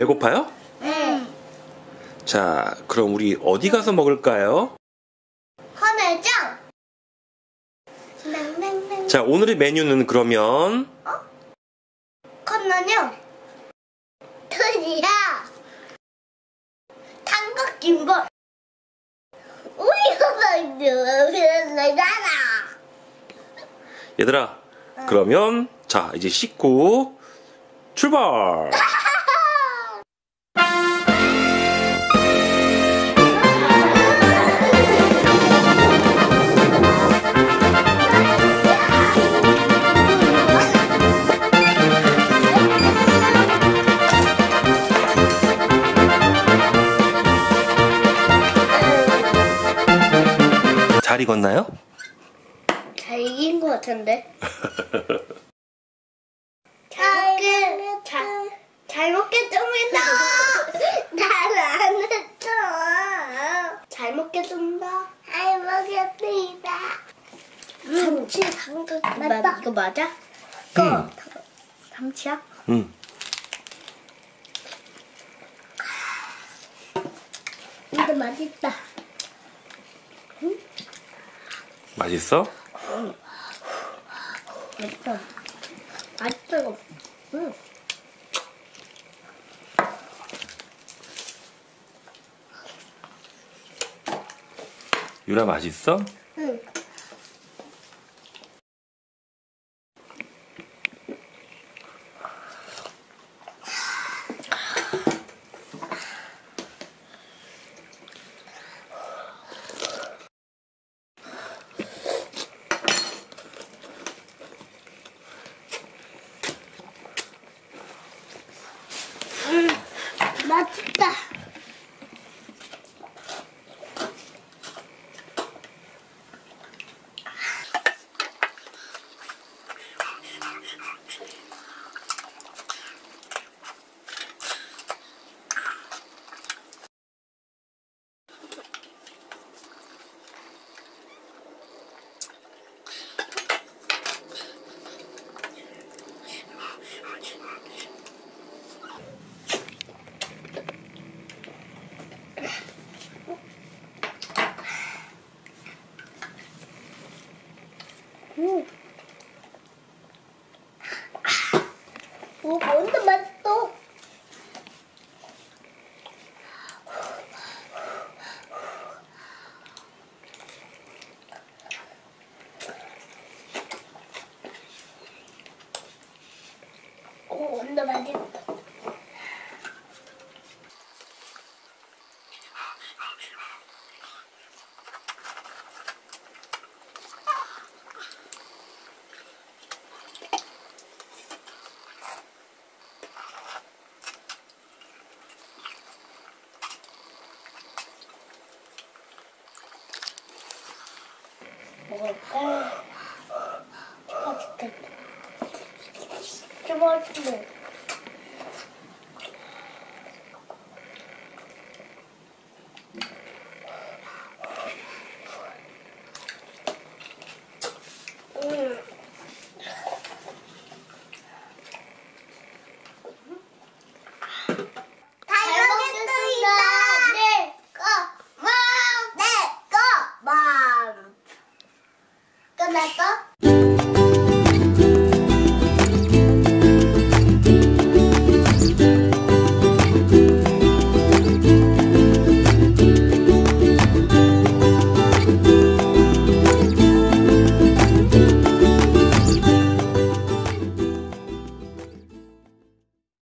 배고파요? 네. 자, 그럼 우리 어디 가서 먹을까요? 헌혜장! 자, 오늘의 메뉴는 그러면 컵라면, 도시락, 삼각김밥, 우유가 얘들아, 그러면 자, 이제 씻고 출발! 잘 익었나요? 잘 익은 것 같은데. 잘 먹겠습니다. 나는 잘 먹겠습니다. 잘 먹겠습니다. 참치 삼각김밥 이거 맞아? 이거 참치야? 이거 맛있다. 맛있어? 응. 맛있어. 맛있어. 응. 유라 맛있어? 응. 맛있다. 오, 완전 맛있어. 오, 완전 맛있어. 먹을까? 아, 진짜 맛있네.